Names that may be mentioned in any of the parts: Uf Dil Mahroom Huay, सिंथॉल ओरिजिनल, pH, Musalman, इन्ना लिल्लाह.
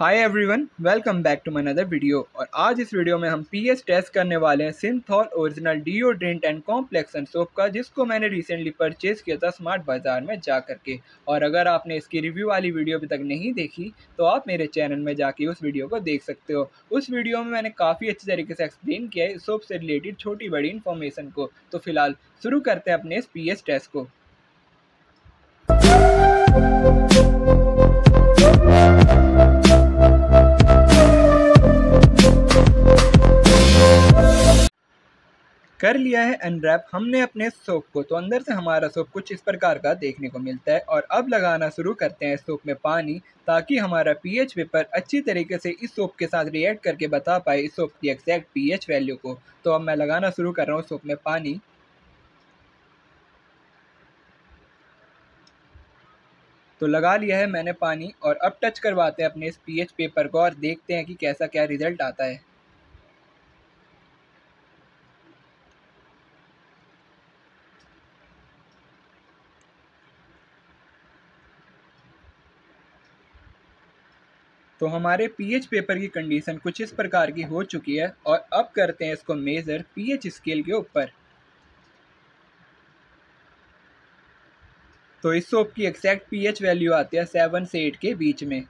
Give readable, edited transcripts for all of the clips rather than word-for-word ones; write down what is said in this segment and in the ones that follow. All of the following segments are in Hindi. Hi everyone, welcome back to my another video. और आज इस वीडियो में हम पीएच टेस्ट करने वाले हैं सिंथॉल ओरिजिनल deodorant and complexion soap का, जिसको मैंने रिसेंटली परचेज़ किया था स्मार्ट बाज़ार में जा करके। और अगर आपने इसकी रिव्यू वाली वीडियो अभी तक नहीं देखी तो आप मेरे चैनल में जाके उस वीडियो को देख सकते हो। उस वीडियो में मैंने काफ़ी अच्छे तरीके से एक्सप्लेन किया है सोप से रिलेटेड छोटी बड़ी इन्फॉर्मेशन को। तो फिलहाल शुरू करते हैं अपने इस पीएच टेस्ट को। कर लिया है अनरैप हमने अपने सोप को, तो अंदर से हमारा सोप कुछ इस प्रकार का देखने को मिलता है। और अब लगाना शुरू करते हैं सोप में पानी, ताकि हमारा पीएच पेपर अच्छी तरीके से इस सोप के साथ रिएक्ट करके बता पाए इस सोप की एग्जैक्ट पीएच वैल्यू को। तो अब मैं लगाना शुरू कर रहा हूँ सोप में पानी। तो लगा लिया है मैंने पानी, और अब टच करवाते हैं अपने इस पीएच पेपर को और देखते हैं कि कैसा क्या रिजल्ट आता है। तो हमारे पीएच पेपर की कंडीशन कुछ इस प्रकार की हो चुकी है। और अब करते हैं इसको मेज़र पीएच स्केल के ऊपर। तो इस सोप की एक्जैक्ट पीएच वैल्यू आती है 7 से 8 के बीच में।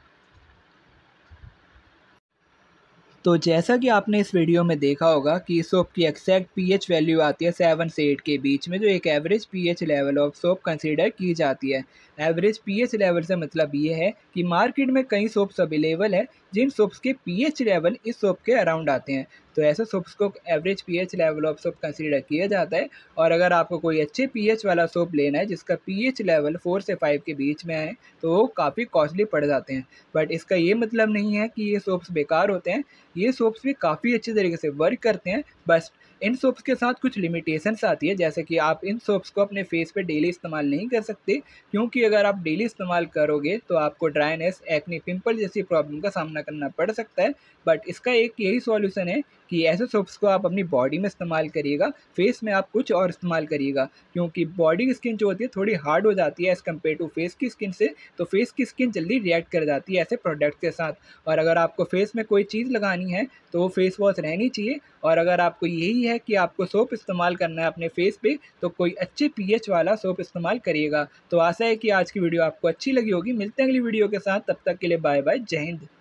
तो जैसा कि आपने इस वीडियो में देखा होगा कि इस सोप की एक्जैक्ट पीएच वैल्यू आती है 7 से 8 के बीच में, जो एक average pH level of soap consider की जाती है। एवरेज पीएच लेवल से मतलब ये है कि मार्केट में कई सोप्स अवेलेबल है जिन सोप्स के पीएच लेवल इस सोप के अराउंड आते हैं। तो ऐसे सोप्स को average pH level of soap consider किया जाता है। और अगर आपको कोई अच्छे पीएच वाला सोप लेना है जिसका पीएच लेवल 4 से 5 के बीच में है तो वो काफ़ी कॉस्टली पड़ जाते हैं। बट इसका ये मतलब नहीं है कि ये सोप्स बेकार होते हैं, ये सोप्स भी काफ़ी अच्छे तरीके से वर्क करते हैं। बस इन सोप्स के साथ कुछ लिमिटेशंस आती है, जैसे कि आप इन सोप्स को अपने फेस पे डेली इस्तेमाल नहीं कर सकते, क्योंकि अगर आप डेली इस्तेमाल करोगे तो आपको ड्राइनेस, एक्ने, पिंपल जैसी प्रॉब्लम का सामना करना पड़ सकता है। बट इसका एक यही सॉल्यूशन है कि ऐसे सोप्स को आप अपनी बॉडी में इस्तेमाल करिएगा, फेस में आप कुछ और इस्तेमाल करिएगा, क्योंकि बॉडी की स्किन जो होती है थोड़ी हार्ड हो जाती है एज़ कम्पेयर टू फेस की स्किन से। तो फेस की स्किन जल्दी रिएक्ट कर जाती है ऐसे प्रोडक्ट के साथ। और अगर आपको फेस में कोई चीज़ लगानी है तो वो फेस वॉश रहनी चाहिए। और अगर आपको यही है कि आपको सोप इस्तेमाल करना है अपने फेस पे, तो कोई अच्छे पीएच वाला सोप इस्तेमाल करिएगा। तो आशा है कि आज की वीडियो आपको अच्छी लगी होगी। मिलते हैं अगली वीडियो के साथ, तब तक के लिए बाय बाय, जय हिंद।